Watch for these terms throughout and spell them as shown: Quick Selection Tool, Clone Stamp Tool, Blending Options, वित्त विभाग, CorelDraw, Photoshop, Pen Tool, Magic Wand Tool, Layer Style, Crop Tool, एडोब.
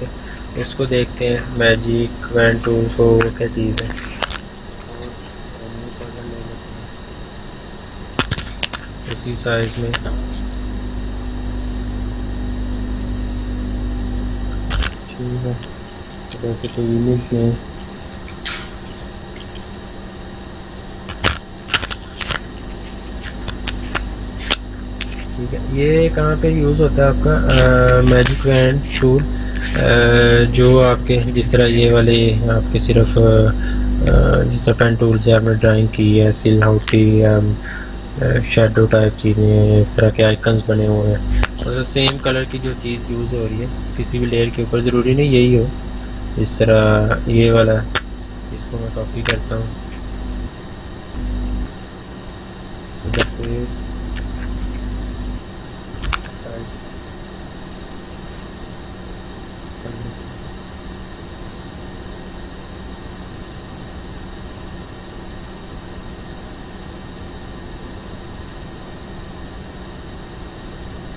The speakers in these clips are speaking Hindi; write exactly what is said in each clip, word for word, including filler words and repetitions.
सकते हैं। उसको देखते हैं, मैजिक वैंड टूल, सो वो क्या चीज़ है। इसी साइज में ठीक है, जैसे कोई इमेज में ठीक है। ये कहाँ पे यूज़ होता है आपका मैजिक वैंड टूल, जो आपके जिस तरह ये वाले आपके सिर्फ जिस तरह पेन टूल से आपने ड्राइंग की है, सिल हाउटी या शेडो टाइप चीज़ें, इस तरह के आइकन्स बने हुए हैं और सेम कलर की जो चीज़ यूज़ हो रही है किसी भी लेयर के ऊपर, ज़रूरी नहीं यही हो। इस तरह ये वाला, इसको मैं कॉपी करता हूँ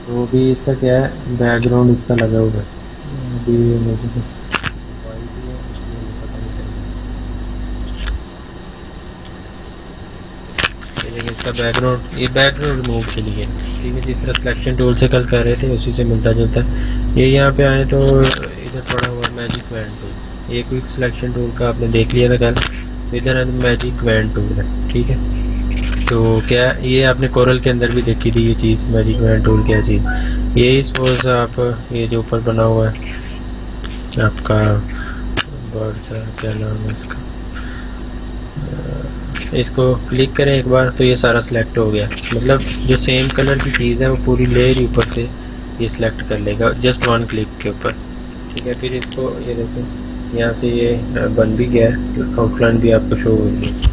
तो वो भी इसका क्या है, बैकग्राउंड इसका लगा हुआ है। अभी मुझे इसका बैकग्राउंड, ये बैकग्राउंड रिमूव के लिए ठीक है, जिस तरह सिलेक्शन टूल से कल कर रहे थे उसी से मिलता जुलता है। ये यहाँ पे आए तो इधर पड़ा हुआ मैजिक वैंड टूल, ये क्विक सिलेक्शन टूल का आपने देख लिया था कल, इधर है मैजिक वैंड टूल है ठीक है। तो क्या ये आपने कोरल के अंदर भी देखी थी ये चीज़, मैजिक वैंड टूल क्या चीज़, ये सपोज आप ये जो ऊपर बना हुआ है आपका बर्ड्स है, क्या नाम है इसका, इसको क्लिक करें एक बार तो ये सारा सिलेक्ट हो गया। मतलब जो सेम कलर की चीज़ है वो पूरी लेयर ऊपर से ये सिलेक्ट कर लेगा जस्ट वन क्लिक के ऊपर ठीक है। फिर इसको ये देखें, यहाँ से ये बन भी गया है, आउटलाइन भी आपको शो हो गई है,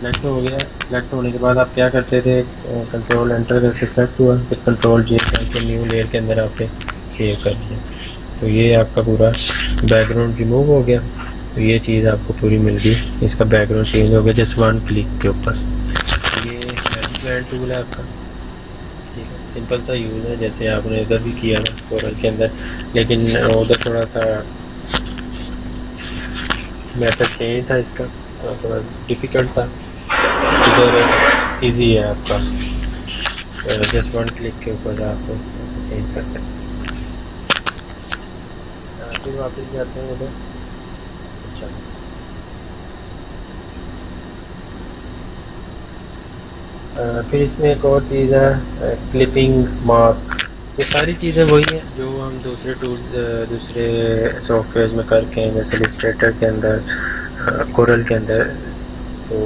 सेलेक्ट हो गया। सेलेक्ट होने के बाद आप क्या करते थे, कंट्रोल एंटर करके सेलेक्ट हुआ, फिर कंट्रोल जे करके न्यू लेयर के अंदर आपने सेव कर दिया, तो ये आपका पूरा बैकग्राउंड रिमूव हो गया। तो ये चीज़ आपको पूरी मिल गई, इसका बैकग्राउंड चेंज हो गया जस्ट वन क्लिक के ऊपर। ये मैजिक वैंड टूल है आपका ठीक है, सिंपल सा यूज़ है, जैसे आपने उधर भी किया ना कोरल के अंदर, लेकिन उधर थोड़ा सा मेथड चेंज था इसका, थोड़ा डिफ़िकल्ट था, इधर इजी है आपका, जस्ट वन क्लिक के ऊपर आपको ऐसे चेंज कर सकते हैं। फिर वापस जाते हैं उधर, अच्छा आ, फिर इसमें एक और चीज़ है क्लिपिंग मास्क। ये सारी चीज़ें वही हैं जो हम दूसरे टूल दूसरे सॉफ्टवेयर में करके हैं, जैसे इलस्ट्रेटर के अंदर, कोरल के अंदर, तो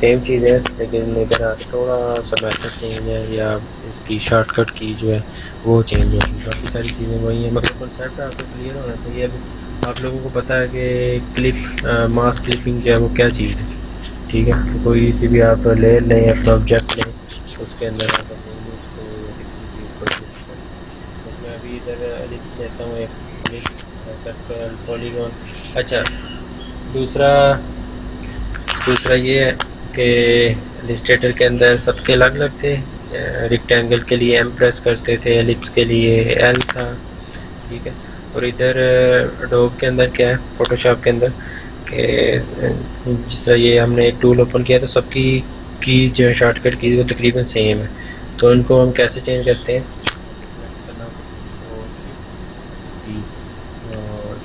सेम चीज़ है, लेकिन इधर थोड़ा सा मेथड चेंज है या इसकी शॉर्टकट की जो है वो चेंज है। काफ़ी सारी चीज़ें वही हैं, मतलब कॉन्सेप्ट आपको क्लियर होना चाहिए। अभी आप लोगों को पता है कि क्लिप मास्क क्लिपिंग जो है वो क्या चीज़ है ठीक है। तो कोई सी भी आप लेयर लें, अपना ऑब्जेक्ट लें, उसके अंदर आप मैं अभी इधर लिख लेता हूँ एक क्लिप सर्कल पॉलीगॉन। अच्छा दूसरा दूसरा ये है कि इलस्ट्रेटर के अंदर सबके अलग अलग थे, रेक्टेंगल के लिए एम प्रेस करते थे, एलिप्स के लिए एल था ठीक है। और इधर एडोब के अंदर क्या है, फोटोशॉप के अंदर के जिस तरह ये हमने एक टूल ओपन किया तो सबकी की जो शॉर्टकट की वो तकरीबन सेम है। तो उनको हम कैसे चेंज करते हैं,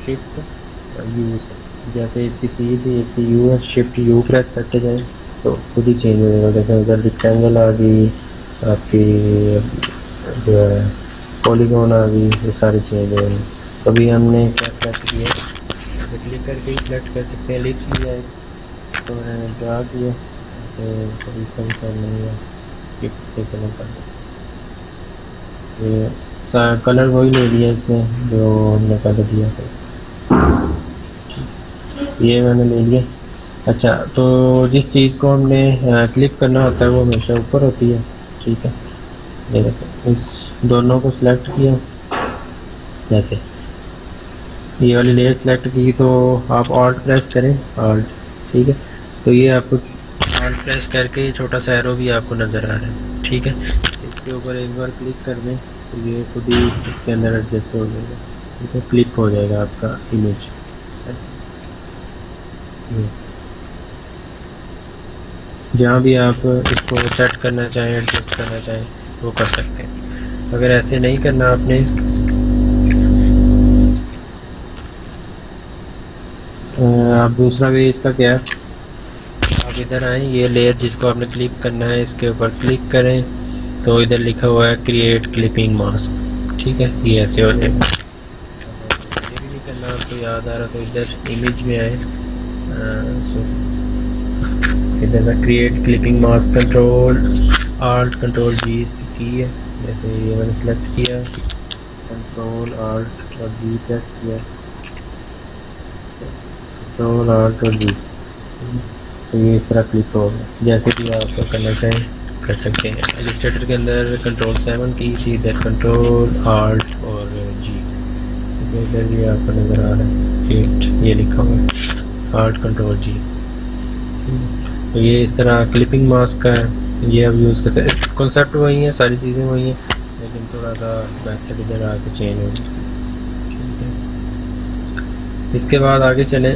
शिफ्ट यू से, जैसे इसकी सी थी एक यू है, शिफ्ट यू प्रेस करते जाएँ तो खुद ही चेंज हो जाएगा। जैसे उधर रेक्टेंगल आ गई आपकी, जो है पॉलीगॉन आ गई, ये सारी चेंज हो गई। अभी हमने क्या सेलेक्ट किया, क्लिक करके सेलेक्ट कर सकते हैं, लिख लिया तो मैंने ड्रा किया, कलर वही ले लिया इसने जो हमने कलर दिया था, ये मैंने ले लिया। अच्छा तो जिस चीज़ को हमने क्लिप करना होता है वो हमेशा ऊपर होती है ठीक है। देखो इस दोनों को सिलेक्ट किया, जैसे ये वाली लेयर सिलेक्ट की तो आप ऑल्ट प्रेस करें, ऑल्ट ठीक है, तो ये आपको ऑल्ट प्रेस करके छोटा सा एरो भी आपको नज़र आ रहा है ठीक है। इसके ऊपर एक बार क्लिक कर दें तो ये खुद ही इसके अंदर एडजस्ट हो जाएगा। तो क्लिक हो जाएगा आपका इमेज। जहाँ भी आप इसको सेट करना चाहें, एडजस्ट करना चाहें वो कर सकते हैं। अगर ऐसे नहीं करना आपने आप दूसरा वे इसका क्या, आप इधर आएँ, ये लेयर जिसको आपने क्लिप करना है इसके ऊपर क्लिक करें तो इधर लिखा हुआ है क्रिएट क्लिपिंग मास्क, ठीक है, ये ऐसे हो जाएगा। आपको याद आ रहा तो इधर इमेज में आए, इधर का create clipping mask control alt control G इसकी की है, जैसे ये मैंने सेलेक्ट किया, कंट्रोल आल्ट और जी प्रेस किया, कंट्रोल आल्ट और जी, तो ये इस तरह क्लिक होगा। जैसे भी आपको करना चाहें कर सकते हैं। एडजस्टर के अंदर कंट्रोल सेवन की थी, इधर कंट्रोल आल्ट और जी, इधर भी आपको नज़र आ रहा है एट, ये लिखा हुआ है आर्ट कंट्रोल जी। तो ये इस तरह क्लिपिंग मास्क का है, ये अब यूज़ कर सकते। कॉन्सेप्ट वही है, सारी चीज़ें वही हैं, लेकिन थोड़ा सा मेथड इधर आके चेंज हो जाए। इसके बाद आगे चलें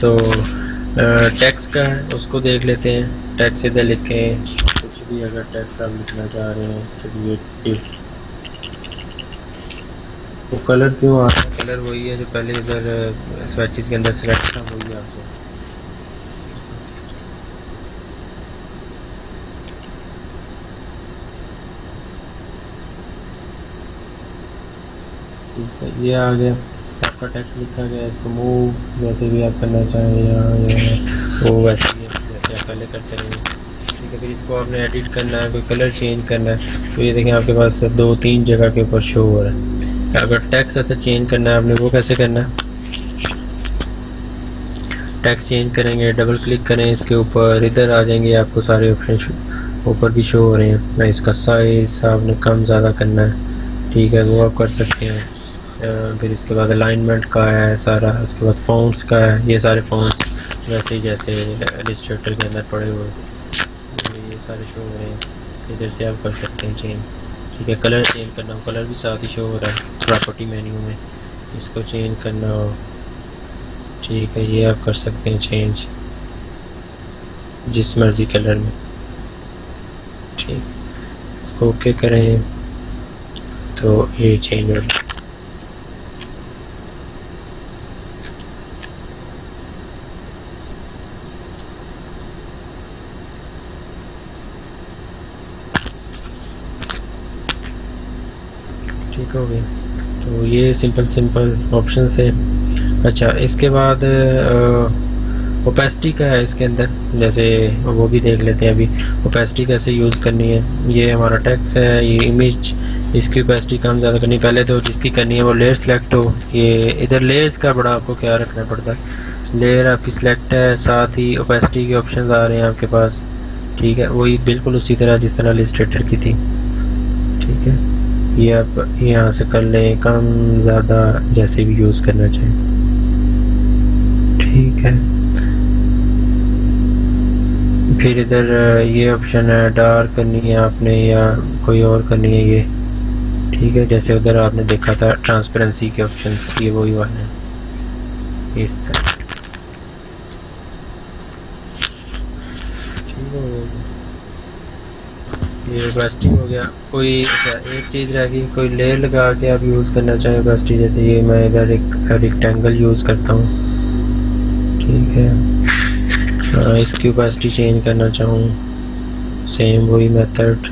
तो टैक्स का है, उसको देख लेते हैं। टैक्स इधर लिखें कुछ भी, अगर टैक्स आप लिखना चाह रहे हैं तो ये टिप्स तो कलर क्यों आ रहा है, कलर वही है जो पहले इधर स्वेचेस के अंदर सेलेक्ट था, वही आपको ये आ गया आपका टेक्स्ट लिखा गया। इसको मूव जैसे भी आप करना चाहें, यहाँ यहाँ वो वैसे ही जैसे आप पहले करते रहेंगे, ठीक है। फिर इसको आपने एडिट करना है, कोई कलर चेंज करना है, तो ये देखें आपके पास दो तीन जगह के ऊपर शो हो रहा है। अगर टैक्स ऐसे चेंज करना है आपने, वो कैसे करना है, टैक्स चेंज करेंगे, डबल क्लिक करें इसके ऊपर, इधर आ जाएंगे, आपको सारे ऑप्शन ऊपर भी शो हो रहे हैं। मैं इसका साइज आपने कम ज़्यादा करना है, ठीक है, वो आप कर सकते हैं। फिर इसके बाद अलाइनमेंट का है सारा, उसके बाद फॉन्ट्स का है, ये सारे फॉन्ट्स वैसे ही जैसे इलस्ट्रेटर के अंदर पड़े हुए ये सारे शो हो रहे हैं, इधर से आप कर सकते हैं चेंज, ठीक है। कलर चेंज करना हो, कलर भी साथ ही शो हो रहा है प्रॉपर्टी मेन्यू में, इसको चेंज करना हो, ठीक है, ये आप कर सकते हैं चेंज जिस मर्जी कलर में, ठीक। इसको ओके करें तो ये चेंज हो रहा है। हो गए तो ये सिंपल सिंपल ऑप्शन है। अच्छा, इसके बाद ओपेसिटी का है इसके अंदर, जैसे वो भी देख लेते हैं अभी। ओपेसिटी कैसे यूज़ करनी है, ये हमारा टेक्स्ट है, ये इमेज, इसकी ओपेसिटी कम ज़्यादा करनी, पहले तो जिसकी करनी है वो लेयर सेलेक्ट हो। ये इधर लेयर्स का बड़ा आपको क्या रखना पड़ता है, लेयर आपकी सेलेक्ट है, साथ ही ओपेसिटी के ऑप्शन आ रहे हैं आपके पास, ठीक है, वही बिल्कुल उसी तरह जिस तरह इलस्ट्रेटर की थी, ठीक है। ये आप यहाँ से कर लें कम ज़्यादा जैसे भी यूज़ करना चाहिए, ठीक है। फिर इधर ये ऑप्शन है, डार्क करनी है आपने या कोई और करनी है ये, ठीक है, जैसे उधर आपने देखा था ट्रांसपेरेंसी के ऑप्शन, ये वही वाले हैं इस तरह, ठीक है। ये ओपेसिटी हो गया। कोई एक चीज़ रह गई, कोई लेयर लगा के आप यूज़ करना चाहें ओपेसिटी, जैसे ये मैं इधर एक रेक्टेंगल यूज़ करता हूँ, ठीक है। आ, इसकी ओपेसिटी चेंज करना चाहूँ, सेम वही मेथड,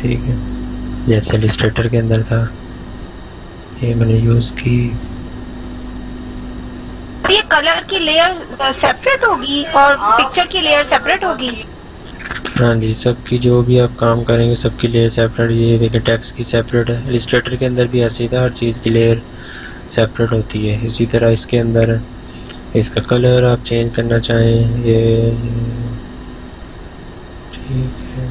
ठीक है, जैसे इलस्ट्रेटर के अंदर था, ये मैंने यूज़ की। ये कलर की लेयर सेपरेट होगी और पिक्चर की लेयर सेपरेट होगी, हाँ जी, सबकी जो भी आप काम करेंगे सबकी लेयर सेपरेट। ये देखिए टैक्स की सेपरेट है, इलस्ट्रेटर के अंदर भी ऐसी था, हर चीज़ की लेयर सेपरेट होती है, इसी तरह इसके अंदर। इसका कलर आप चेंज करना चाहें ये, ठीक है,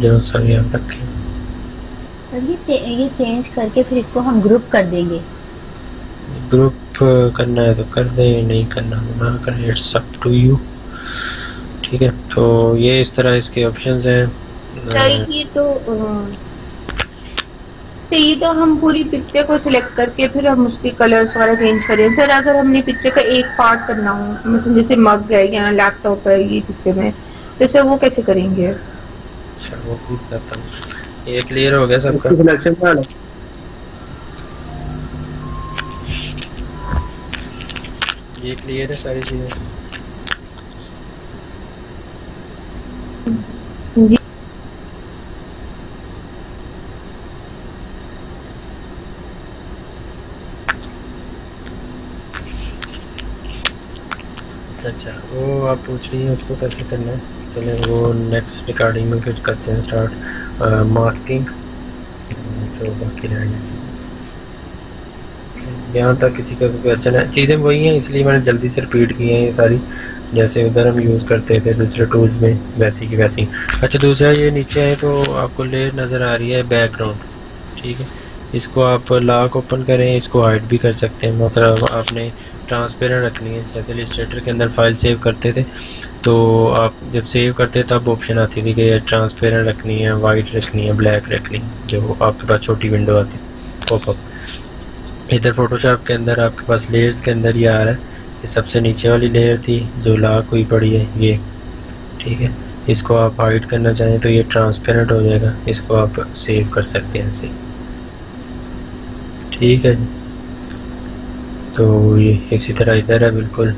जो सभी आप रखें। ये चे, ये चेंज करके फिर इसको हम ग्रुप कर देंगे, ग्रुप करना है तो कर दें, नहीं करना ना करें, इट्स अप टू यू, ठीक है। तो ये इस तरह इसके ऑप्शंस हैं। ये तो तो ये तो हम पूरी पिक्चर को सिलेक्ट करके फिर हम उसके कलर्स वगैरह चेंज करें। सर अगर हमने पिक्चर का एक पार्ट करना हो, मतलब जैसे मग है या लैपटॉप है ये पिक्चर में, तो सर वो कैसे करेंगे? वो ये क्लियर हो गया सबका। ये क्लियर है सारी चीजें जी। अच्छा वो आप पूछ रही हैं उसको कैसे करना है, चले वो नेक्स्ट रिकॉर्डिंग में फिर करते हैं स्टार्ट आ, मास्किंग जो बाकी रह गए। यहाँ तक किसी का कोई क्वेश्चन है? चीज़ें वही हैं इसलिए मैंने जल्दी से रिपीट की हैं ये सारी, जैसे उधर हम यूज़ करते थे दूसरे टूल्स में वैसी की वैसी। अच्छा दूसरा ये नीचे आए तो आपको लेयर नज़र आ रही है बैकग्राउंड, ठीक है, इसको आप लॉक ओपन करें, इसको हाइड भी कर सकते हैं, मतलब आपने ट्रांसपेरेंट रखनी है। जैसे इलस्ट्रेटर के अंदर फाइल सेव करते थे तो आप जब सेव करते तब ऑप्शन आती थी कि ये ट्रांसपेरेंट रखनी है, वाइट रखनी है, ब्लैक रखनी है, जो आपके पास छोटी विंडो आती है पॉपअप। इधर फोटोशॉप के अंदर आपके पास लेयर्स के अंदर ये आ रहा है, ये सबसे नीचे वाली लेयर थी जो लॉक हुई पड़ी है ये, ठीक है, इसको आप हाइड करना चाहें तो ये ट्रांसपेरेंट हो जाएगा, इसको आप सेव कर सकते हैं ऐसे, ठीक है। तो ये इसी तरह इधर है बिल्कुल,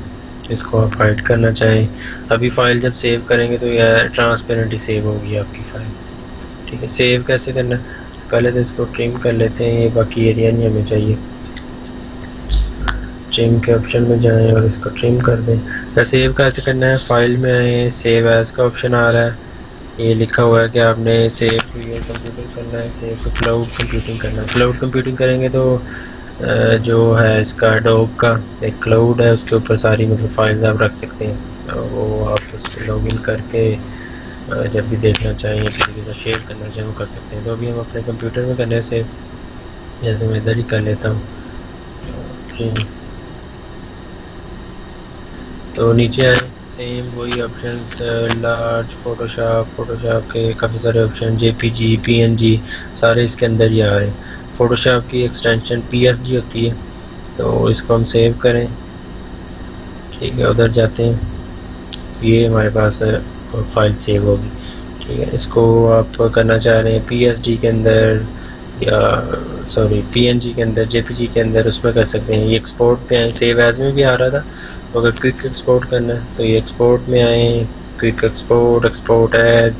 इसको आप हाइड करना चाहें। अभी फ़ाइल जब सेव करेंगे तो यह ट्रांसपेरेंट ही सेव होगी आपकी फ़ाइल, ठीक है। सेव कैसे करना, पहले तो इसको ट्रिम कर लेते हैं, ये बाकी एरिया नहीं हमें चाहिए। ट्रिम के ऑप्शन में जाएं और इसको ट्रिम कर दें। तो सेव कैसे करना है, फ़ाइल में आए, सेव एज का ऑप्शन आ रहा है, ये लिखा हुआ है कि आपने सेव टू योर कंप्यूटिंग करना है, सेव टू क्लाउड कंप्यूटिंग करना है। क्लाउड कंप्यूटिंग करेंगे तो जो है इसका एडोब का एक क्लाउड है, उसके ऊपर सारी मतलब फाइल्स आप रख सकते हैं, वो आप उससे लॉग इन करके जब भी देखना चाहें किसी के साथ शेयर करना चाहें वो कर सकते हैं। तो अभी हम अपने कंप्यूटर में करने से जैसे मैं इधर ही कर लेता हूँ। तो नीचे आए सेम वही ऑप्शंस, लार्ज फोटोशॉप, फोटोशॉप के काफ़ी सारे ऑप्शन, जेपीजी, पीएनजी, सारे इसके अंदर ही आ रहे हैं। फोटोशॉप की एक्सटेंशन पीएसजी होती है, तो इसको हम सेव करें, ठीक है। उधर जाते हैं, ये हमारे पास फाइल सेव होगी, ठीक है। इसको आप करना चाह रहे हैं पीएसजी के अंदर या सॉरी पीएनजी के अंदर, जेपीजी के अंदर, उसमें कर सकते हैं। ये एक्सपोर्ट पे आए, सेव एज में भी आ रहा था, तो अगर क्विक एक्सपोर्ट करना है तो ये एक्सपोर्ट में आए, quick export, export as,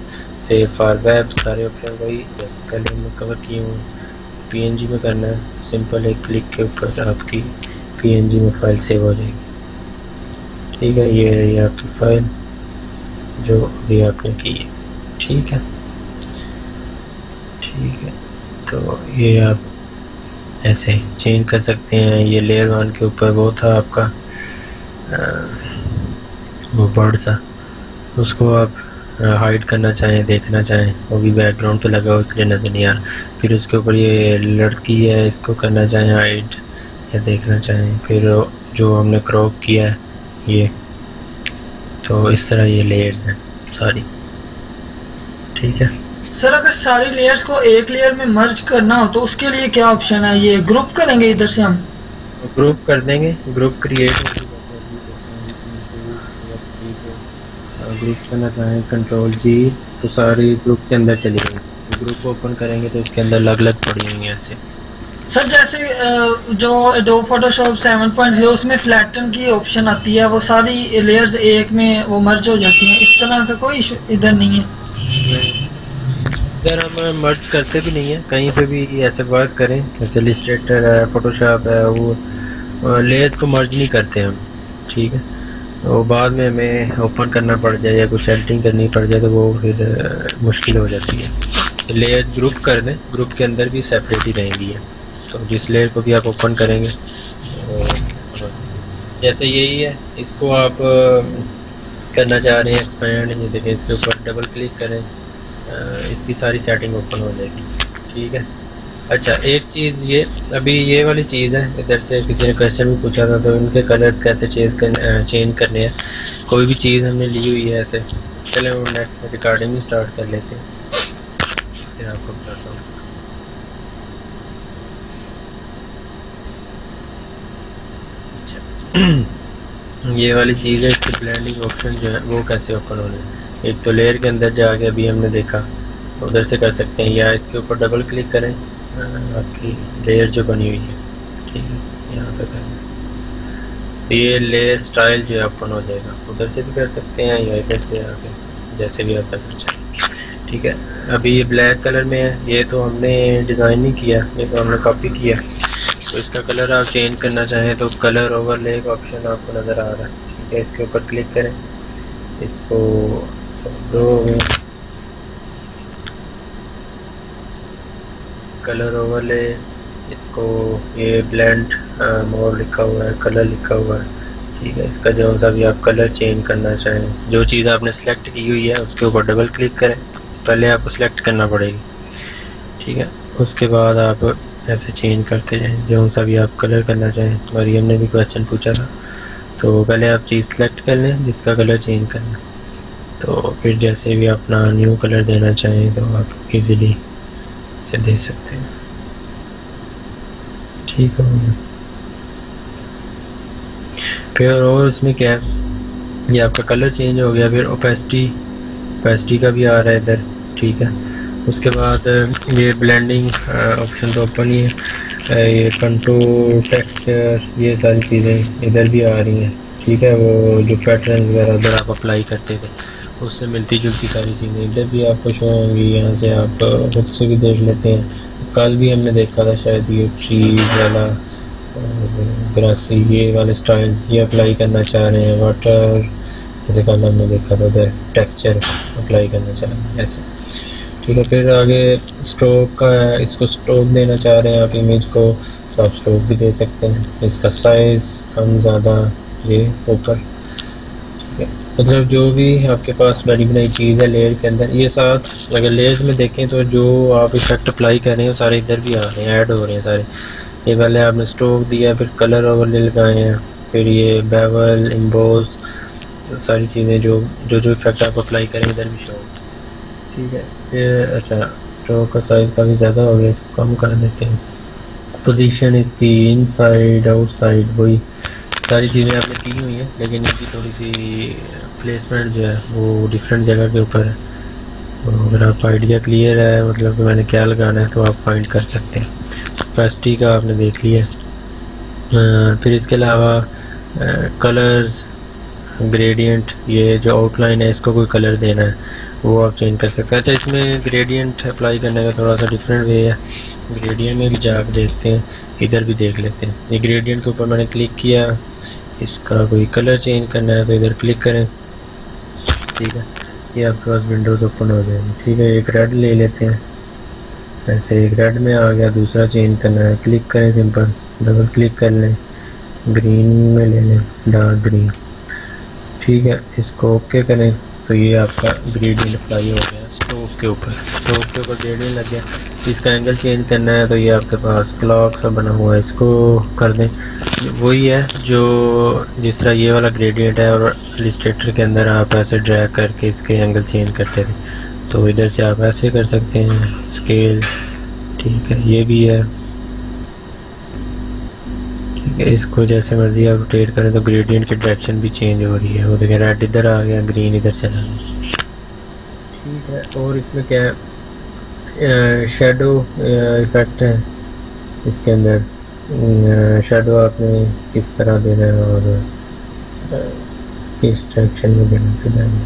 save for web, सारे ऑप्शन वही जैसे कल हमने कवर किए हुए। पीएनजी में करना है सिंपल, एक क्लिक के ऊपर आपकी पीएनजी में फाइल सेव हो जाएगी, ठीक है। ये रही आपकी फाइल जो अभी आपने की है, ठीक है ठीक है। तो ये आप ऐसे चेंज कर सकते हैं। ये लेयर वन के ऊपर वो था आपका आ, वो बर्ड सा, उसको आप हाइड करना चाहें, देखना चाहें, वो भी बैकग्राउंड पे लगा उसलिए नज़र नहीं आ रहा। फिर उसके ऊपर ये लड़की है, इसको करना चाहें हाइड या देखना चाहें। फिर जो हमने क्रॉप किया है ये, तो इस तरह ये लेयर्स हैं सारी, ठीक है। सर अगर सारी लेयर्स को एक लेयर में मर्ज करना हो तो उसके लिए क्या ऑप्शन है? ये ग्रुप करेंगे, इधर से हम ग्रुप कर देंगे, ग्रुप क्रिएट ग्रुप करना चाहें कंट्रोल जी, तो सारी ग्रुप के अंदर चली गई। ग्रुप ओपन करेंगे तो इसके अंदर अलग अलग पड़ी हुई हैं ऐसे। सर जैसे जो एडोब Photoshop seven point zero उसमें फ्लैटन की ऑप्शन आती है, वो सारी लेयर्स एक में वो मर्ज हो जाती हैं, इस तरह का कोई इशू इधर नहीं है? इधर हम मर्ज करते भी नहीं है, कहीं पे भी ऐसे वर्क करें जैसे इलस्ट्रेटर है, फोटोशॉप है, वो लेयर्स को मर्ज नहीं करते हम, ठीक है। वो बाद में हमें ओपन करना पड़ जाए या कुछ शेल्टिंग करनी पड़ जाए तो वो फिर मुश्किल हो जाती है। लेयर ग्रुप कर दें, ग्रुप के अंदर भी सेपरेट ही रहेंगी है, तो जिस लेयर को भी आप ओपन करेंगे तो जैसे यही है, इसको आप करना चाह रहे हैं एक्सपेंड, ये देखें इसके ऊपर डबल क्लिक करें, इसकी सारी सेटिंग ओपन हो जाएगी, ठीक है। अच्छा एक चीज़ ये अभी ये वाली चीज़ है, इधर से किसी ने क्वेश्चन भी पूछा था तो उनके कलर्स कैसे चेंज कर चेंज करने हैं, कोई भी चीज़ हमने ली हुई है ऐसे। चले वो नेक्स्ट रिकॉर्डिंग स्टार्ट कर लेते हैं, फिर आपको बताता हूँ। ये वाली चीज़ है, इसकी ब्लेंडिंग ऑप्शन जो है वो कैसे ओपन हो रहे हैं। एक तो लेयर के अंदर जाके अभी हमने देखा उधर से कर सकते हैं, या इसके ऊपर डबल क्लिक करें आपकी लेयर जो बनी हुई है, ठीक है यहाँ पर करें तो ये लेयर स्टाइल जो है ओपन हो जाएगा, उधर से भी कर सकते हैं या इधर से आके जैसे भी आपका खर्चा, ठीक है। अभी ये ब्लैक कलर में है, ये तो हमने डिज़ाइन नहीं किया, ये तो हमने कॉपी किया, तो इसका कलर आप चेंज करना चाहें तो कलर ओवरले का ऑप्शन आपको नज़र आ रहा है, ठीक है। इसके ऊपर क्लिक करें, इसको दो कलर ओवरले, इसको ये ब्लेंड मोड लिखा हुआ है, कलर लिखा हुआ है, ठीक है। इसका जो सा भी आप कलर चेंज करना चाहें, जो चीज़ आपने सेलेक्ट की हुई है उसके ऊपर डबल क्लिक करें, पहले आपको सेलेक्ट करना पड़ेगी, ठीक है। उसके बाद आप ऐसे चेंज करते जाएं जो सा भी आप कलर करना चाहें। और ये हमने भी क्वेश्चन पूछा था, तो पहले आप चीज़ सेलेक्ट कर लें जिसका कलर चेंज करना, तो फिर जैसे भी अपना न्यू कलर देना चाहें तो आप इजीली से दे सकते हैं, ठीक है। फिर और इसमें क्या है, ये आपका कलर चेंज हो गया। फिर ओपेसिटी ओपेसिटी का भी आ रहा है इधर, ठीक है। उसके बाद ये ब्लेंडिंग ऑप्शन तो ओपन ही है, ये कंट्रोल टेक्सचर ये सारी चीज़ें इधर भी आ रही हैं, ठीक है। वो जो पैटर्न वगैरह उधर आप अप्लाई करते थे उससे मिलती जुलती सारी चीज़ें इधर भी आपको शो होंगी, यहाँ से आप खुद से भी देख लेते हैं। कल भी हमने देखा था शायद ये चीज़ वाला ग्रासी ये वाले स्टाइल ये अप्लाई करना चाह रहे हैं, वाटर जैसे कल हमने देखा था उधर टेक्सचर अप्लाई करना चाह रहे हैं ऐसे, ठीक है। फिर आगे स्ट्रोक का, इसको स्ट्रोक देना चाह रहे हैं आप इमेज को तो आप स्ट्रोक भी दे सकते हैं। इसका साइज़ कम ज़्यादा ये ऊपर, मतलब जो भी आपके पास बनी बनाई चीज़ है लेयर के अंदर, ये साथ अगर लेयर्स में देखें तो जो आप इफेक्ट अप्लाई कर रहे हैं सारे इधर भी आ रहे हैं, ऐड हो रहे हैं सारे। ये पहले आपने स्ट्रोक दिया, फिर कलर ओवरले लगाए हैं, फिर ये बेवल एम्बोस सारी चीज़ें जो जो जो इफेक्ट आप अप्लाई करें इधर भी शो, ठीक है। फिर अच्छा स्ट्रोक का साइज काफ़ी ज़्यादा हो गया, इसको कम कर देते हैं। पोजीशन इसकी इन साइड आउट साइड वही सारी चीज़ें आपने की हुई हैं, लेकिन इसकी थोड़ी सी प्लेसमेंट जो है वो डिफरेंट जगह के ऊपर है। अगर आप आइडिया क्लियर है मतलब कि मैंने क्या लगाना है तो आप फाइंड कर सकते हैं। ओपेसिटी का आपने देख लिया, फिर इसके अलावा कलर्स ग्रेडियंट, ये जो आउटलाइन है इसको कोई कलर देना है वो आप चेंज कर सकते हैं। अच्छा इसमें ग्रेडियंट अप्लाई करने का थोड़ा सा डिफरेंट वे है, ग्रेडियंट में भी जाकर देखते हैं, इधर भी देख लेते हैं। ये ग्रेडियंट के ऊपर मैंने क्लिक किया, इसका कोई कलर चेंज करना है तो इधर क्लिक करें, ठीक है। ये आपके पास विंडोज़ ओपन हो जाएगी, ठीक है। एक रेड ले लेते हैं, ऐसे एक रेड में आ गया, दूसरा चेंज करना है क्लिक करें, सिंपल डबल क्लिक कर लें, ग्रीन में ले लें डार्क ग्रीन, ठीक है। इसको ओके करें तो ये आपका ग्रेडियंट अप्लाई हो गया स्ट्रोक के ऊपर, स्ट्रोक के ऊपर ग्रेडियंट लग गया। इसका एंगल चेंज करना है तो ये आपके पास क्लॉक सा बना हुआ है, इसको कर दें, वही है जो जिस तरह ये वाला ग्रेडियंट है। और इलस्ट्रेटर के अंदर आप ऐसे ड्रैग करके इसके एंगल चेंज करते थे, तो इधर से आप ऐसे कर सकते हैं स्केल, ठीक है। ये भी है, ठीक है। इसको जैसे मर्जी आप रोटेट करें तो ग्रेडियंट की डायरेक्शन भी चेंज हो रही है, वो देखिए रेड इधर आ गया, ग्रीन इधर चला गया, ठीक है। और इसमें क्या है, शेडो इफेक्ट है इसके अंदर, शेडो आपने किस तरह देना है और किस डायरेक्शन में देना है।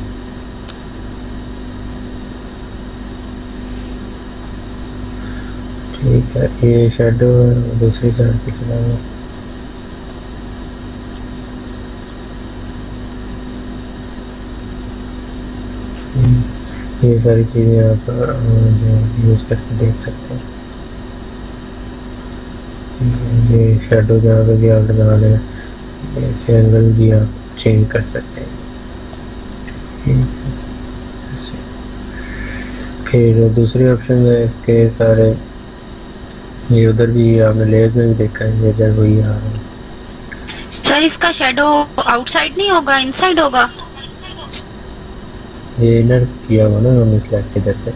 ठीक है, ये शेडो दूसरी साइड पे चला गया, ये सारी चीज़ें आप यूज़ करके देख सकते हैं। ये शेडो जहाँ पे भी आप लगा लें, इस एंगल भी आप चेंज कर सकते हैं। फिर दूसरे ऑप्शन है इसके सारे, ये उधर भी आपने लेयर्स में भी देखा है, इधर वही आ रहा है। सर इसका शेडो आउटसाइड नहीं होगा, इनसाइड होगा, ये इनर किया हुआ ना हमने सेलेक्ट इधर से,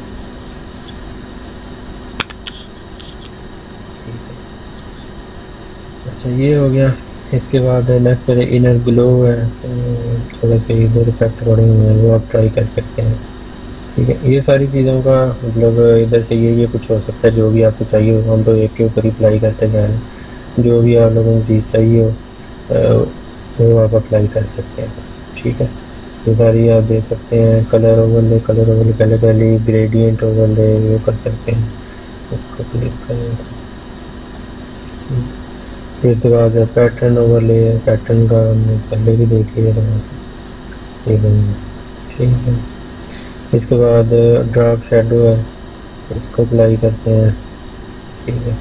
अच्छा ये हो गया। इसके बाद लेफ्ट पर इनर ग्लो है, तो थोड़े से इधर इफेक्ट पड़े हुए हैं, वो आप ट्राई कर सकते हैं। ठीक है, ये सारी चीज़ों का मतलब इधर से ये ये कुछ हो सकता है जो भी आपको चाहिए हो। हम तो एक के ऊपर ही अप्लाई करते जाएँ, जो भी आप लोगों को चीज़ चाहिए हो वो आप अप्लाई कर सकते हैं। ठीक है, ये सारी आप देख सकते हैं। कलर ओवरले, कलर ओवरले पहले पहले ग्रेडियंट ओवरले वो कर सकते हैं, इसको क्लिक करें। फिर उसके बाद पैटर्न ओवरले, पैटर्न का हमने पहले भी देख लिया था, ये बन। ठीक है, इसके बाद डार्क शेडो है, इसको अप्लाई करते हैं। ठीक है,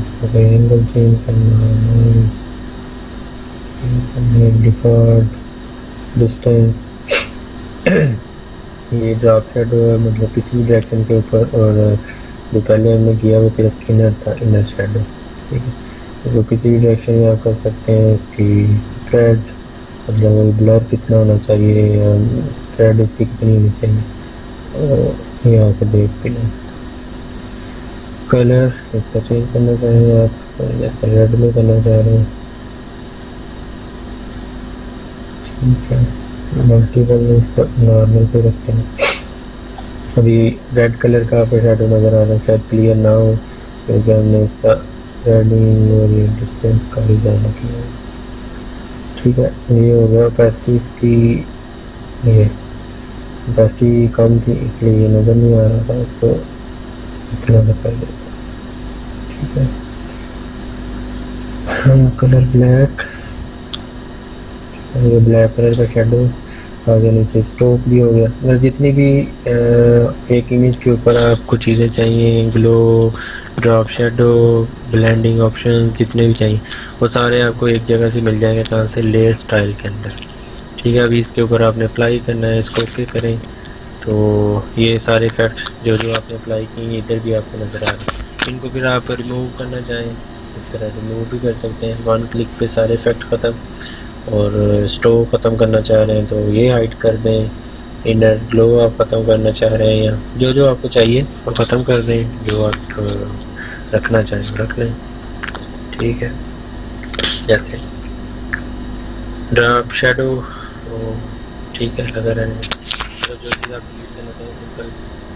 इसको एंगल चेंज करना है, डिफॉल्ट डिस्टेंस ये ड्रॉप शेडो है, मतलब किसी भी डायरेक्शन के ऊपर। और जो पहले हमने किया वो सिर्फ इनर था, इनर शेडो। ठीक है, इसको किसी भी डायरेक्शन में आप कर सकते हैं। इसकी स्प्रेड मतलब ब्लर कितना होना चाहिए या स्प्रेड इसकी कितनी होनी चाहिए, यहाँ से देख के लें। कलर इसका चेंज करना चाहेंगे आप, जैसे रेड में करना चाह रहे हैं। मल्टीपल में इसका नॉर्मल पे रखते हैं। अभी रेड कलर का आपको शेडो नज़र आ रहा है, शायद क्लियर ना हो क्योंकि हमने इसका स्प्रेडिंग और ये डिस्टेंस का ही ज़्यादा किया है। ठीक है, ये हो गया। ओपेसिटी इसकी ये ओपेसिटी कम थी इसलिए ये नज़र नहीं आ रहा था, उसको इतना दिखाई देता। ठीक है, हम कलर ब्लैक, ये ब्लैक कलर का शेडो आगे नीचे स्ट्रोक भी हो गया। अगर जितनी भी एक इमेज के ऊपर आपको चीज़ें चाहिए, glow, drop shadow, blending option, जितने भी चाहिए वो सारे आपको एक जगह से मिल जाएंगे। कहाँ से? लेयर स्टाइल के अंदर। ठीक है, अभी इसके ऊपर आपने अप्लाई करना है, इसको ओके करें तो ये सारे इफेक्ट जो जो आपने अप्लाई किए इधर भी आपको नज़र आ रहे हैं। इनको फिर आप रिमूव करना चाहें, इस तरह रिमूव भी कर सकते हैं। वन क्लिक पे सारे इफेक्ट ख़त्म। और स्टोव ख़त्म करना चाह रहे हैं तो ये हाइड कर दें। इनर ग्लो आप ख़त्म करना चाह रहे हैं या जो जो आपको चाहिए वो ख़त्म कर दें, जो आप रखना चाहें रख लें। ठीक है, जैसे ड्रॉप शेडो ठीक है लगा रहे हैं, तो जो चीज़ आप डिलीट करना चाहें तो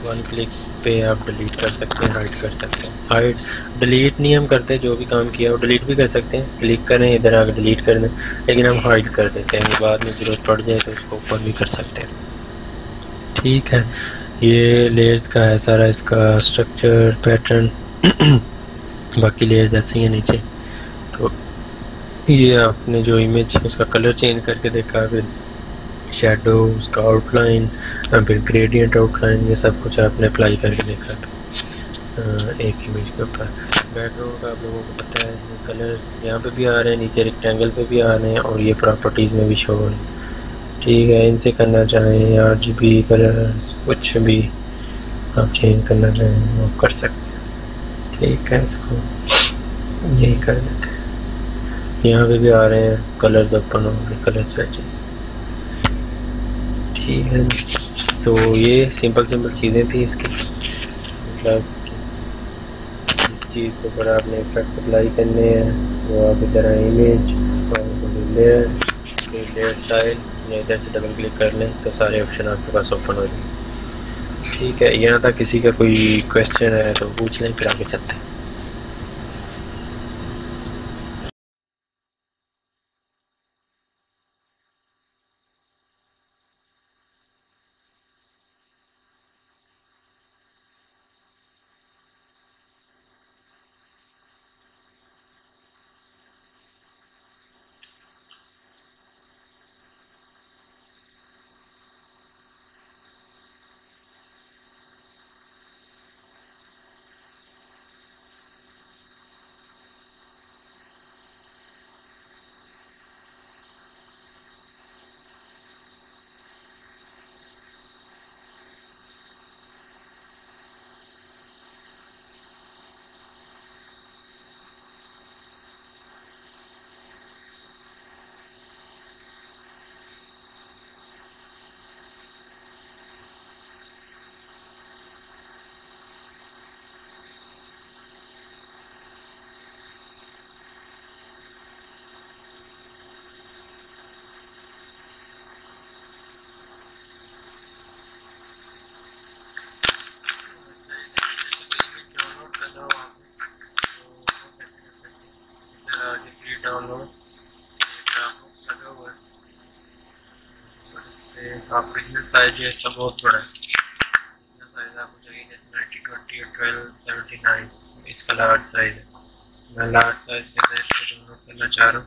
वन क्लिक पे आप डिलीट कर सकते हैं, हाइड कर सकते हैं। हाइड डिलीट नहीं हम करते, जो भी काम किया वो डिलीट भी कर सकते हैं। क्लिक करें इधर आगे डिलीट कर दें, लेकिन हम हाइड कर देते हैं, बाद में जरूरत पड़ जाए तो उसको ओपन भी कर सकते हैं। ठीक है, ये लेयर्स का है सारा, इसका स्ट्रक्चर, पैटर्न बाकी लेयर्स ऐसे ही है नीचे। तो ये आपने जो इमेज उसका कलर चेंज करके देखा, फिर शेडो, उसका आउटलाइन, फिर ग्रेडियंट आउटलाइन, ये सब कुछ आपने अप्लाई करके देखा था एक इमेज के ऊपर। बैकग्राउंड का आप लोगों को पता है, ये कलर यहाँ पे भी आ रहे हैं, नीचे रेक्टेंगल पे भी आ रहे हैं और ये प्रॉपर्टीज़ में भी शो हो रहे हैं। ठीक है, इनसे करना चाहें आर जी बी कलर कुछ भी आप चेंज करना चाहें आप कर सकते हैं। ठीक है, इसको यही कर देते हैं। यहाँ पर भी आ रहे हैं कलर ओपन हो गए, कलर स्विचेस। ठीक है, तो ये सिंपल सिंपल चीज़ें थी इसकी, मतलब चीज़ के ऊपर आपने इफेक्ट्स अप्लाई करने हैं। वो आप इधर आए इमेज लेयर, लेयर स्टाइल, या इधर से डबल क्लिक कर लें तो सारे ऑप्शन आपके पास ओपन हो जाएंगे। ठीक है, यहाँ तक किसी का कोई क्वेश्चन है तो पूछ लें, फिर आगे चलते हैं। आपका जो साइज है इसका बहुत थोड़ा है, साइज आपको चाहिए नाइनटी ट्वेंटी और ट्वेल्व सेवेंटी नाइन, इसका लार्ज साइज है। मैं लार्ज साइज के अंदर इसको डाउनलोड करना चाह रहा हूँ,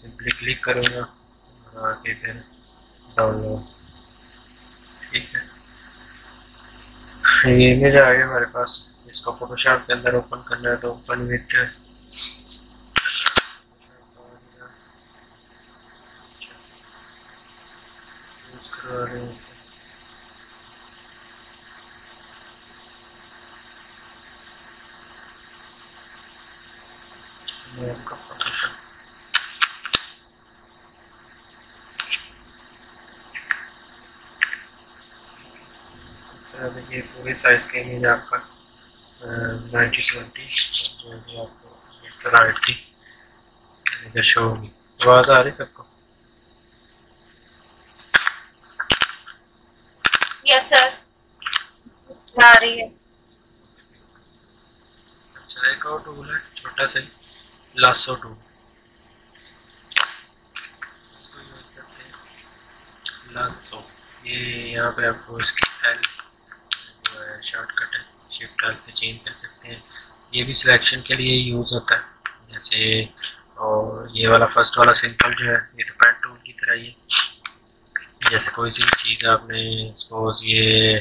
सिंपली क्लिक करूँगा और आके फिर डाउनलोड, ठीक है। ये इमेज आ गया हमारे पास, इसको फोटोशॉप के अंदर ओपन करना है तो ओपन विथ ये पूरे साइज के इमेज आपका नाइनटी ट्वेंटी आपको इस तरह की इधर शो होगी। आवाज़ आ रही सबको? यस सर, आ रही है। अच्छा, एक और टूल है छोटा सा, लासो टूल, इसको यूज करते हैं। लासो ये यहाँ पे आपको इसकी एल शॉर्टकट है, शिफ्ट एल से चेंज कर सकते हैं। ये भी सिलेक्शन के लिए यूज़ होता है जैसे, और ये वाला फर्स्ट वाला सिंपल जो है ये तो पेन टूल की तरह ही, जैसे कोई सी चीज़ आपने सपोज ये आ,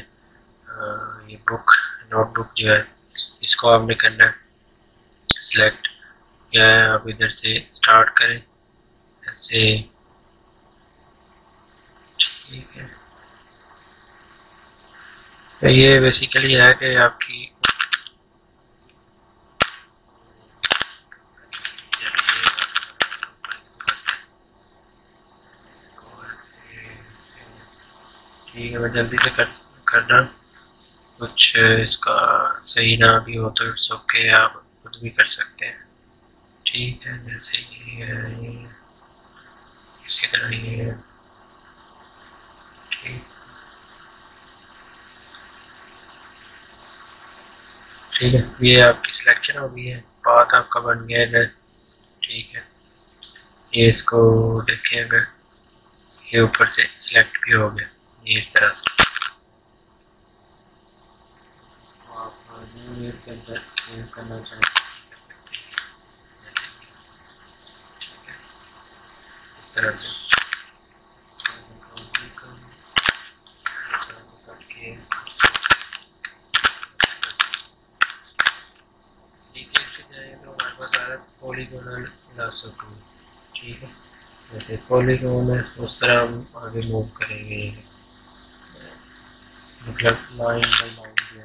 ये बुक नोटबुक जो है इसको आपने करना है सिलेक्ट, क्या है आप इधर से स्टार्ट करें ऐसे, ठीक है। तो ये बेसिकली है कि आपकी ठीक है, मैं जल्दी से कर करना, कुछ इसका सही ना भी हो तो इट्स ओके, आप खुद भी कर सकते हैं, ठीक है। जैसे ये इसी तरह ये ठीक ठीक है, ये आपकी सिलेक्शन हो गई है, पाथ आपका बन गया है, ठीक है। ये इसको देखिए अगर ये ऊपर से सिलेक्ट भी हो गया, ये इस तरह से आप न्यू के अंदर सेव करना चाहते हैं, ठीक है, इस तरह से लासो टूल, ठीक है। जैसे पॉलीगॉन है उस तरह हम आगे मूव करेंगे, मतलब लाइन बाई लाइन जो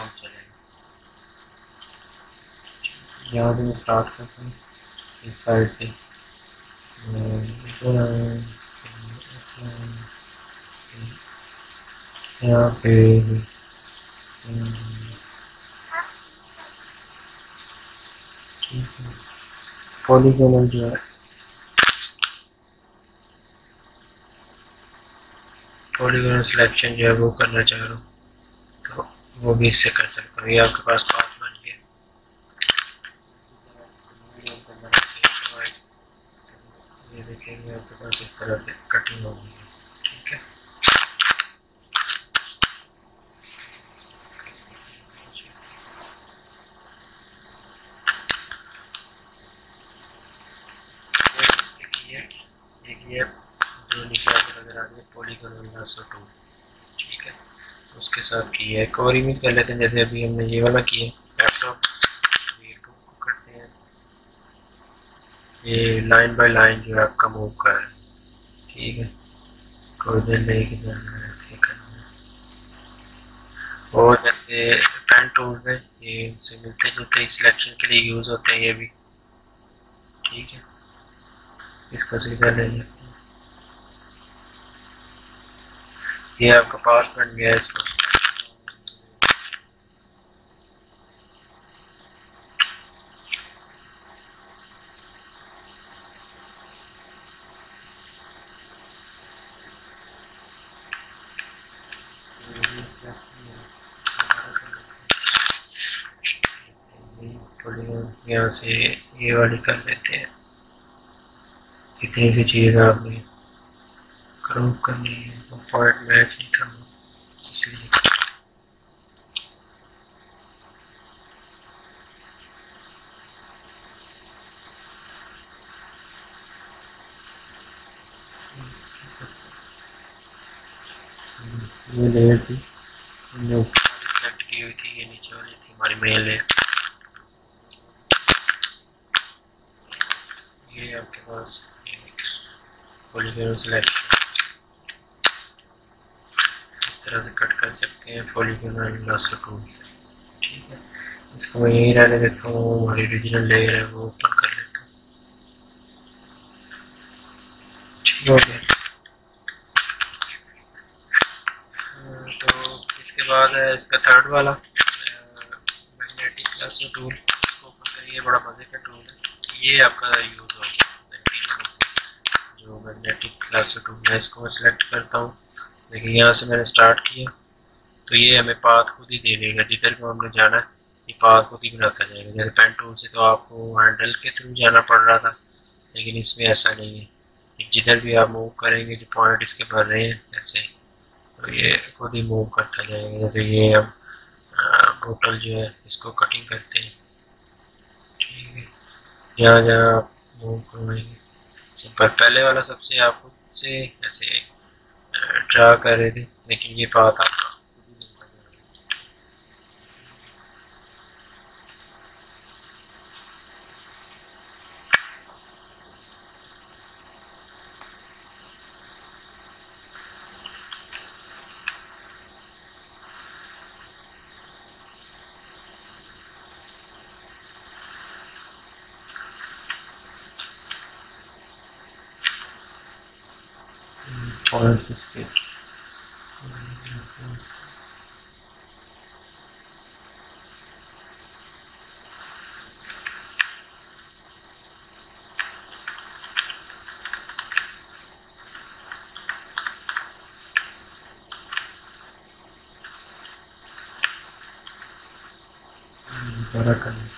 हम चलेंगे। यहाँ से स्टार्ट करते हैं इस साइड से, यहाँ पे पॉलीगोनल जो है पॉलीगोनल सिलेक्शन जो है वो करना चाह रहा हूँ तो वो भी इससे कर सकता हूँ। ये आपके पास पाथ बन गया, ये देखेंगे आपके पास इस तरह से कटिंग हो गई है, ठीक है। टू ठीक है, उसके साथ किया है। एक और इमेज कर लेते हैं, जैसे अभी हमने ये वाला किया लैपटॉप, को करते हैं ये लाइन बाय लाइन जो है आपका मूव का है, ठीक है। कोई देर नहीं जाना है, ऐसे करना है। और जैसे पेन टूल्स हैं ये उनसे मिलते जुलते सिलेक्शन के लिए यूज होते हैं ये भी, ठीक है। इसको सीधा ले लें, ये आपका पास बन गया है, इसको यहाँ से ये वाली कर लेते हैं। इतनी सी चीज़ आपने क्रॉप करनी है वो पॉइंट मैच नहीं करना, इसलिए ये लेयर थी हमने ऊपर सेलेक्ट की हुई थी, ये नीचे वाली थी हमारी मेन लेयर। ये आपके पास पॉलीगन सिलेक्शन इस तरह से कट कर सकते हैं, पॉलीगन एंड लास्ट टू, ठीक है। इसको मैं यहीं रहने देता हूँ, हमारी ओरिजिनल लेयर है वो ओपन कर लेता हूँ, ठीक हो गया। तो इसके बाद है इसका थर्ड वाला मैग्नेटिक क्लासो टूल, इसको ओपन करिए, बड़ा मजे का टूल है ये, आपका यूज़ हो गया जो मैग्नेटिक क्लासो टूल है। इसको मैं सेलेक्ट करता हूँ, देखिए यहाँ से मैंने स्टार्ट किया तो ये हमें पाथ खुद ही दे देगा, जिधर को हमने जाना है ये पाथ खुद ही बनाता जाएगा। जैसे पेन टूल से तो आपको हैंडल के थ्रू जाना पड़ रहा था, लेकिन इसमें ऐसा नहीं है, जिधर भी आप मूव करेंगे जो पॉइंट इसके भर रहे हैं ऐसे तो ये खुद ही मूव करता जाएगा। जैसे ये हम बोतल जो है इसको कटिंग करते हैं, ठीक है, यहाँ जहाँ आप मूव करवाएंगे सिंपल। पहले वाला सबसे आप खुद से ऐसे ड्रा कर रहे थे, लेकिन ये बात आपका खुद ही मूव और इसके बड़ा करने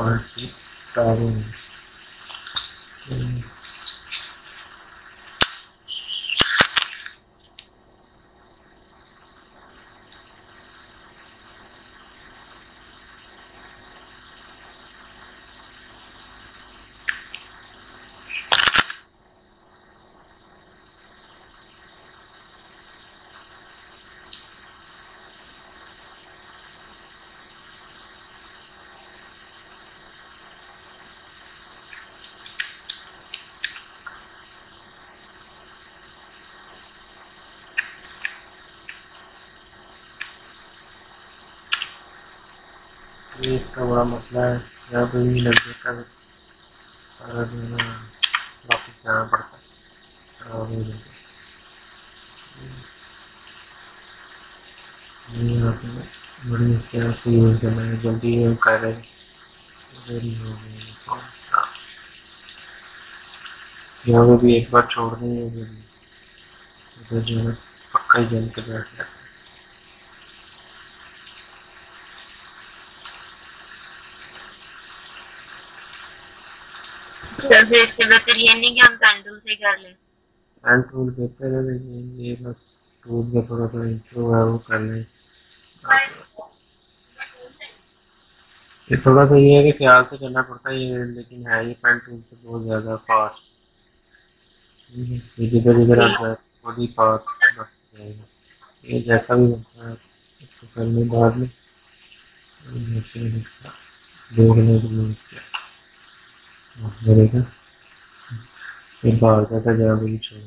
और इसकी तारों ये इसका बड़ा मसला है, यहाँ पे भी लग जाता है और वापस जाना पड़ता है। और यहाँ पे बड़ी मुश्किल से यूज करना है, जल्दी हम कर रहे देरी हो गई। यहाँ पे भी एक बार छोड़ दें उधर जो है पक्का ही जम के बैठ जाता है। जैसे इससे बेहतर ये नहीं कि हम पेन टूल से कर लें, पेन टूल बेहतर है, लेकिन ये बस टूल का थोड़ा थोड़ा इंप्रूव है वो कर लें। ये थोड़ा सा ये है कि ख्याल से करना पड़ता है ये, लेकिन है ये पेन टूल से बहुत ज़्यादा फास्ट, ये जिधर जिधर आप खुद ही फास्ट बन जाएगा। ये जैसा भी बनता है इसको करने बाद में देखने के लिए मेरेगा एक बार का जहाँ भी छोड़े,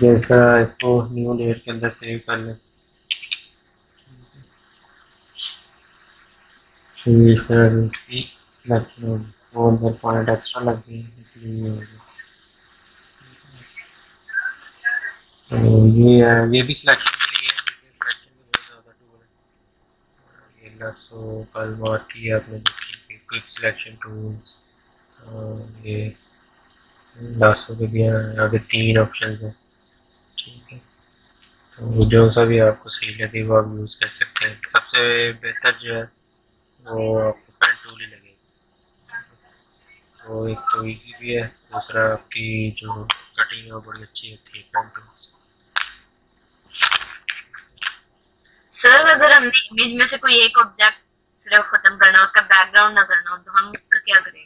जैसा इसको न्यू लेयर के अंदर सेव कर लें। इस तरह से इसकी सिलेक्शन वो अंदर पॉइंट एक्स्ट्रा लग गई, इसलिए तो ये ये भी सिलेक्शन के लिए सिलेक्शन में बहुत ज़्यादा टूल है। ये लासो कल बात की आपने क्विक सिलेक्शन टूल्स, ये लास्टों के भी आगे तीन ऑप्शंस हैं, ठीक है, तो जो सा भी आपको सही लगे वो आप यूज़ कर सकते हैं। सबसे बेहतर जो है वो आपको पेन टूल ही लगेगा, तो एक तो इजी भी है दूसरा आपकी जो कटिंग है बड़ी अच्छी होती है पेन टूल सर। अगर हमने इमेज में से कोई एक ऑब्जेक्ट सिर्फ खत्म करना, उसका बैकग्राउंड नजर ना हो, तो हम उसका क्या करेंगे?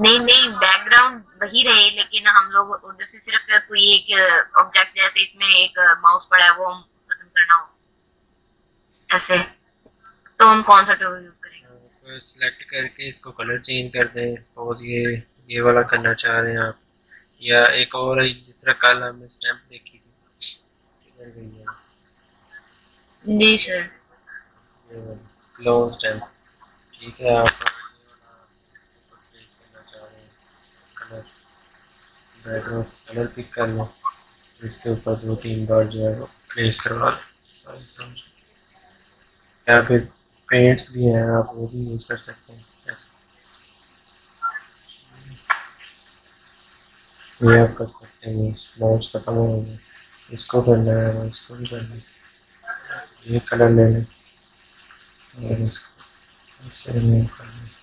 नहीं नहीं बैकग्राउंड वही रहे, लेकिन हम लोग उधर से सिर्फ कोई एक ऑब्जेक्ट, जैसे इसमें एक माउस पड़ा है वो हम खत्म करना हो ऐसे, तो हम कौन सा टूल यूज करेंगे? सिलेक्ट करके इसको कलर चेंज कर दें। सपोज ये ये वाला करना चाह रहे हैं आप, या एक और जिस तरह कल हमने स्टैंप देखी थी किधर गई है? जी सर क्लोन स्टैंप। ठीक है, आप बैकग्राउंड कलर पिक कर लो, इसके ऊपर दो तीन बार जो है वो प्लेस करवा लो। या फिर पेंट्स भी हैं, आप वो भी यूज कर सकते हैं। ये आप कर सकते हैं। ब्लाउज खत्म हो गया, इसको करना है, इसको भी करना है। ये कलर ले लें और इसको रिमूव कर लें।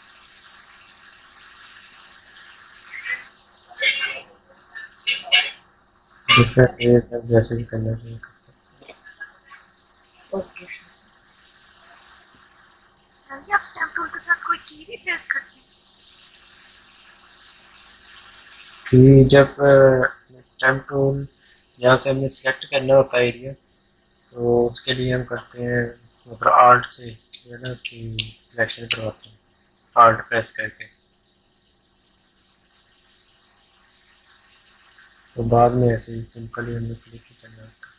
डिफरेंट ये सब जैसे भी करना है कर सकते हैं। ओके सर, आप स्टैम्प टूल के साथ कोई की भी प्रेस करते हैं कि जब स्टैम्प टूल यहाँ से हमें सेलेक्ट करना होता है एरिया, तो उसके लिए हम करते हैं मतलब आर्ट से है ना कि सिलेक्शन करवाते हैं आर्ट प्रेस करके, तो बाद में ऐसे ही सिंपली हमें क्लिक करना होता है।